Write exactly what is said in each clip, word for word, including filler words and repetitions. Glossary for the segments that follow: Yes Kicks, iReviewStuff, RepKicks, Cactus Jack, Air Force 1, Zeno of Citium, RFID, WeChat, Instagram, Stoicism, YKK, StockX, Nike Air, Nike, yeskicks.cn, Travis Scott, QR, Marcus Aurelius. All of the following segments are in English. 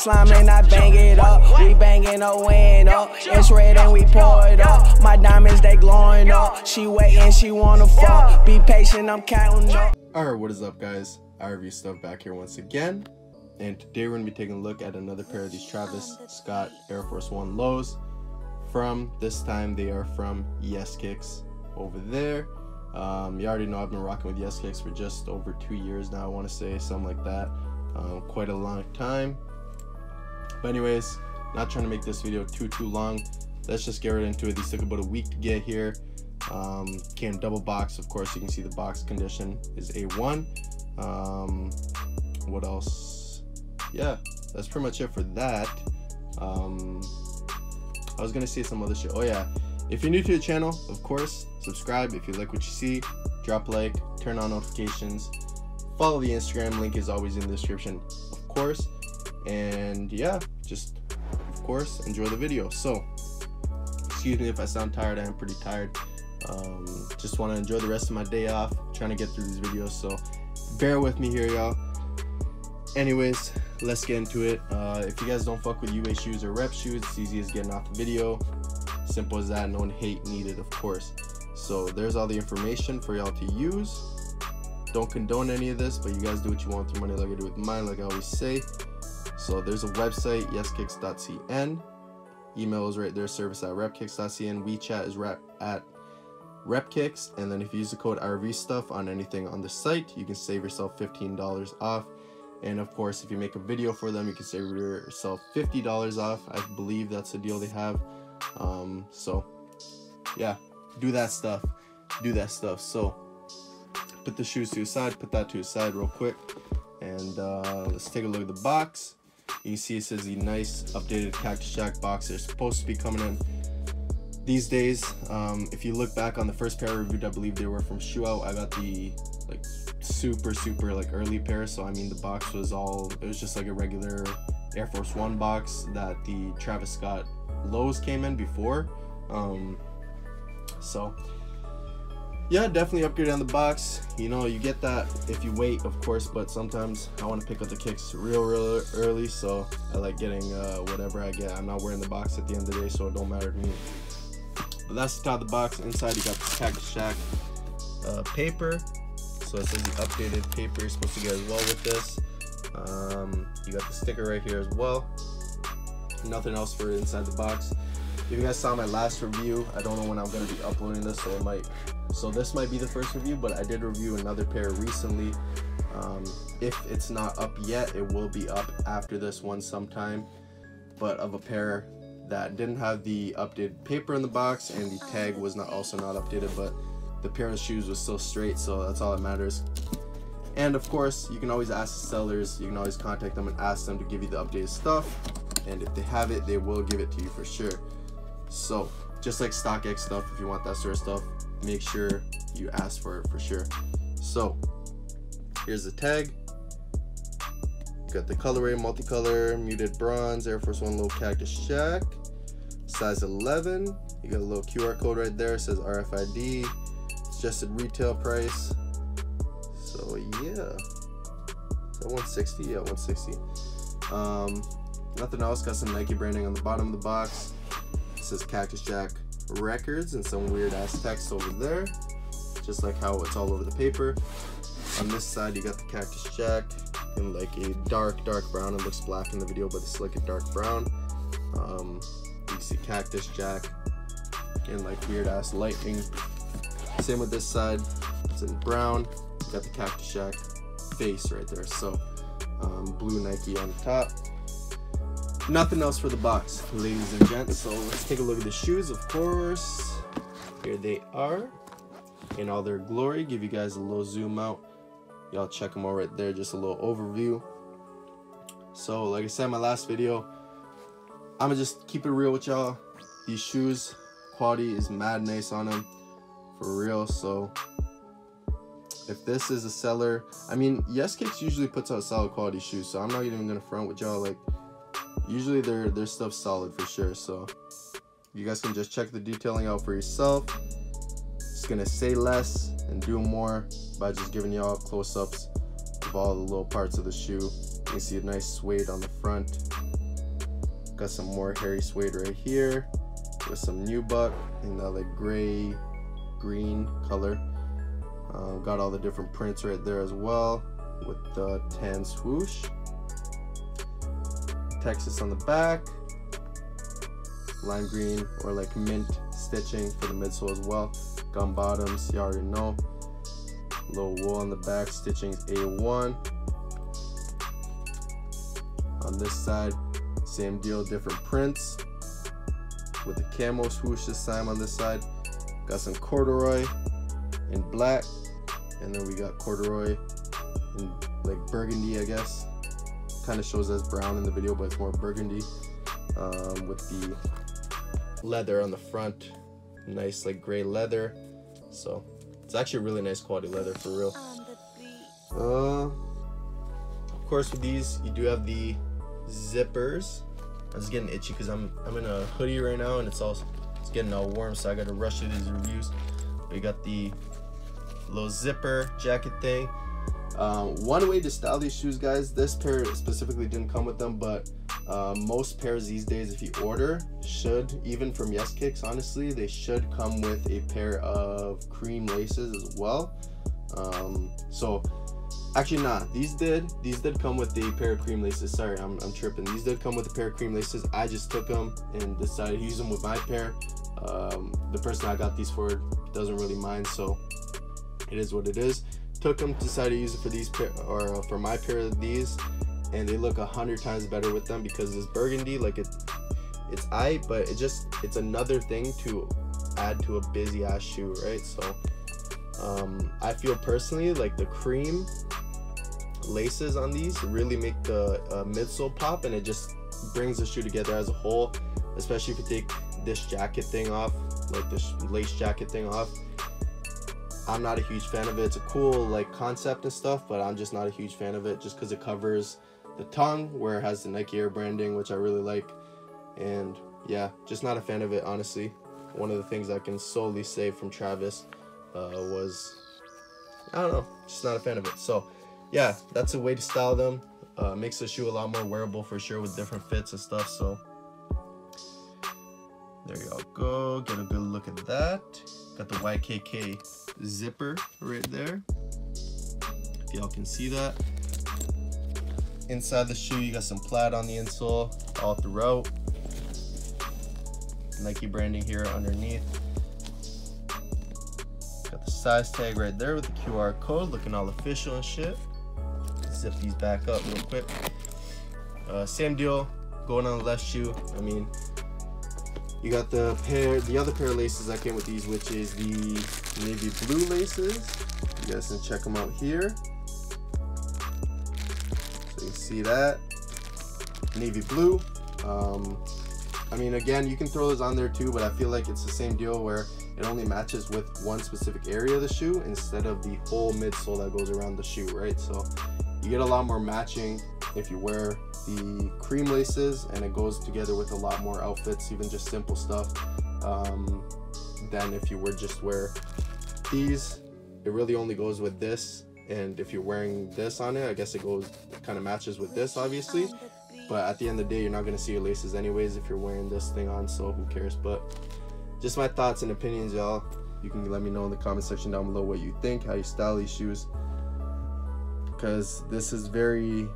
slime and I bang it up. We banging a win up. It's red and we pour it up. My diamonds, they glowing up. She waiting, she wanna fuck. Be patient, I'm counting up. Alright, what is up, guys? I Review Stuff back here once again. And today we're gonna be taking a look at another pair of these Travis Scott Air Force one lows. From this time, they are from Yes Kicks over there. Um, you already know I've been rocking with Yes Kicks for just over two years now, I want to say, something like that. Um, quite a long time. But anyways, not trying to make this video too too long. Let's just get right into it. These took about a week to get here. Um, came double box, of course. You can see the box condition is A one. Um, what else? Yeah, that's pretty much it for that. Um, I was gonna say some other shit. Oh yeah. If you're new to the channel, of course, subscribe. If you like what you see, drop a like, turn on notifications, follow the Instagram, link is always in the description, of course. And yeah, just, of course, enjoy the video. So, excuse me if I sound tired, I am pretty tired. Um, just wanna enjoy the rest of my day off, I'm trying to get through these videos, so bear with me here, y'all. Anyways, let's get into it. Uh, if you guys don't fuck with U A shoes or rep shoes, it's easy as getting off the video. Simple as that, no hate needed, of course. So there's all the information for y'all to use. Don't condone any of this, but you guys do what you want with your money, like I do with mine, like I always say. So there's a website, yes kicks dot c n. Email is right there, service at repkicks dot c n. WeChat is rep at repkicks. And then if you use the code IREviewStuff on anything on the site, you can save yourself fifteen dollars off. And of course, if you make a video for them, you can save yourself fifty dollars off. I believe that's the deal they have. Um, so yeah, do that stuff, do that stuff. So put the shoes to the side, put that to the side real quick. And, uh, let's take a look at the box. You can see it says the nice updated Cactus Jack box. They're supposed to be coming in these days. Um, if you look back on the first pair I reviewed, I believe they were from Shoe Out. I got the like super, super like early pair. So, I mean, the box was all, it was just like a regular Air Force One box that the Travis Scott lows came in before. Um so yeah, definitely upgrade on the box. You know, you get that if you wait, of course, but sometimes I want to pick up the kicks real real early, so I like getting uh whatever I get. I'm not wearing the box at the end of the day, so it don't matter to me. But that's the top of the box. Inside you got the Cactus Jack uh paper. So it says the updated paper you're supposed to get as well with this. Um you got the sticker right here as well. Nothing else for inside the box. If you guys saw my last review, I don't know when I'm going to be uploading this, so it might so this might be the first review, but I did review another pair recently. Um if it's not up yet, it will be up after this one sometime, but of a pair that didn't have the updated paper in the box, and the tag was not also not updated, but the pair of shoes was still straight, so that's all that matters. And of course, you can always ask the sellers, you can always contact them and ask them to give you the updated stuff. And if they have it, they will give it to you for sure. So just like StockX stuff, if you want that sort of stuff, make sure you ask for it for sure. So here's the tag. You got the colorway, multicolor, muted bronze, Air Force One low Cactus Jack, size eleven. You got a little Q R code right there. It says R F I D, suggested retail price. So yeah, so one sixty, yeah, one sixty. Um, Nothing else, got some Nike branding on the bottom of the box. It says Cactus Jack Records and some weird ass text over there, just like how it's all over the paper. On this side you got the Cactus Jack in like a dark dark brown. It looks black in the video, but it's like a dark brown. Um, you can see Cactus Jack in like weird ass lightning. Same with this side, it's in brown. You got the Cactus Jack face right there, so um, blue Nike on the top. Nothing else for the box, ladies and gents. So let's take a look at the shoes. Of course, here they are in all their glory. Give you guys a little zoom out, y'all check them out right there, just a little overview. So like I said in my last video, I'm gonna just keep it real with y'all. These shoes, quality is mad nice on them for real. So if this is a seller, I mean, Yes Kicks usually puts out solid quality shoes, so I'm not even gonna front with y'all. Like, usually their their stuff's solid for sure, so you guys can just check the detailing out for yourself. It's gonna say less and do more by just giving y'all close-ups of all the little parts of the shoe. You can see a nice suede on the front, Got some more hairy suede right here with some nubuck in that like gray green color. Uh, got all the different prints right there as well with the tan swoosh. Texas on the back, lime green or like mint stitching for the midsole as well. Gum bottoms, you already know. Little wool on the back, stitching is A one. On this side, same deal, different prints with the camo swoosh this time on this side. Got some corduroy in black, and then we got corduroy in like burgundy, I guess. Kind of shows as brown in the video, but it's more burgundy, um, with the leather on the front. Nice like gray leather. So it's actually really nice quality leather for real. Uh, of course with these you do have the zippers. I was getting itchy because I'm I'm in a hoodie right now and it's all it's getting all warm, so I gotta rush through these reviews. We got the little zipper jacket thing. Um, one way to style these shoes, guys, this pair specifically didn't come with them, but uh, most pairs these days, if you order, should, even from Yes Kicks, honestly, they should come with a pair of cream laces as well. Um, so actually nah, these did these did come with a pair of cream laces. Sorry, I'm, I'm tripping. These did come with a pair of cream laces. I just took them and decided to use them with my pair. Um, the person I got these for doesn't really mind, so it is what it is. Took them, decided to use it for these pair, or for my pair of these, and they look a hundred times better with them because this burgundy, like it, it's aight, but it just it's another thing to add to a busy ass shoe, right? So um, I feel personally like the cream laces on these really make the uh, midsole pop, and it just brings the shoe together as a whole. Especially if you take this jacket thing off, like this lace jacket thing off. I'm not a huge fan of it. It's a cool like concept and stuff, but I'm just not a huge fan of it just because it covers the tongue where it has the Nike Air branding, which I really like. And yeah, just not a fan of it, honestly. One of the things I can solely say from Travis uh, was, I don't know, just not a fan of it. So yeah, that's a way to style them. Uh, makes the shoe a lot more wearable for sure with different fits and stuff. So there you all go, get a good look at that. Got the Y K K zipper right there, if y'all can see that. Inside the shoe, you got some plaid on the insole all throughout. Nike branding here underneath. Got the size tag right there with the Q R code, looking all official and shit. Zip these back up real quick. Uh, same deal, going on the left shoe. I mean, you got the pair, the other pair of laces that came with these, which is the navy blue laces. You guys can check them out here. So you see that navy blue. Um, I mean, again, you can throw those on there too, but I feel like it's the same deal where it only matches with one specific area of the shoe instead of the whole midsole that goes around the shoe, right? So you get a lot more matching if you wear the cream laces, and it goes together with a lot more outfits, even just simple stuff, um, than if you were just wear these. It really only goes with this, and if you're wearing this on it, I guess it goes, it kind of matches with this obviously, but at the end of the day you're not going to see your laces anyways if you're wearing this thing on, so who cares. But just my thoughts and opinions, y'all. You can let me know in the comment section down below what you think, how you style these shoes, because this is very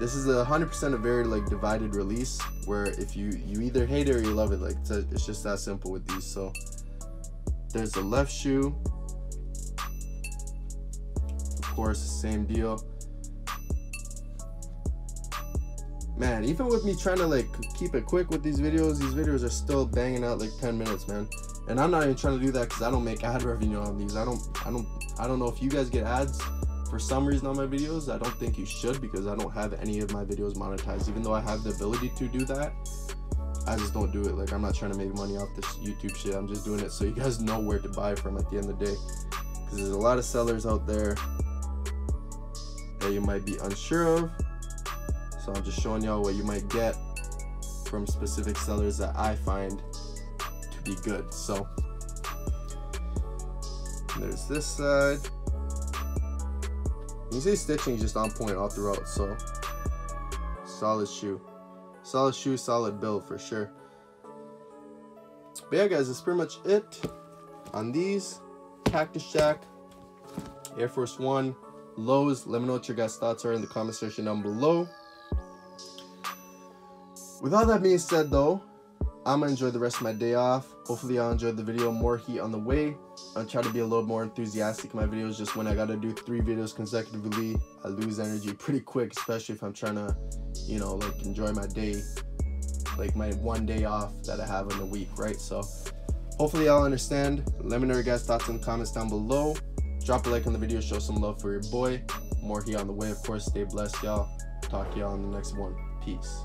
This is a hundred percent a very like divided release, where if you you either hate it or you love it, like it's, a, it's just that simple with these. So there's the left shoe, of course, same deal. Man, even with me trying to like keep it quick with these videos, these videos are still banging out like ten minutes, man. And I'm not even trying to do that because I don't make ad revenue on these. I don't, I don't, I don't know if you guys get ads. For some reason on my videos, I don't think you should, because I don't have any of my videos monetized, even though I have the ability to do that. I just don't do it. Like, I'm not trying to make money off this YouTube shit. I'm just doing it so you guys know where to buy from at the end of the day, because there's a lot of sellers out there that you might be unsure of. So I'm just showing y'all what you might get from specific sellers that I find to be good. So there's this side. You see, stitching is just on point all throughout, so solid shoe. solid shoe, solid build for sure. But yeah guys, that's pretty much it on these. Cactus Jack, Air Force One, Lowe's. Let me know what your guys' thoughts are in the comment section down below. With all that being said though, I'm gonna enjoy the rest of my day off. Hopefully I'll enjoy the video, more heat on the way. I'll try to be a little more enthusiastic in my videos. Just when I gotta do three videos consecutively, I lose energy pretty quick, especially if I'm trying to, you know, like enjoy my day, like my one day off that I have in the week, right? So hopefully y'all understand. Let me know your guys' thoughts in the comments down below. Drop a like on the video, show some love for your boy. More heat on the way, of course. Stay blessed, y'all. Talk to y'all in the next one. Peace.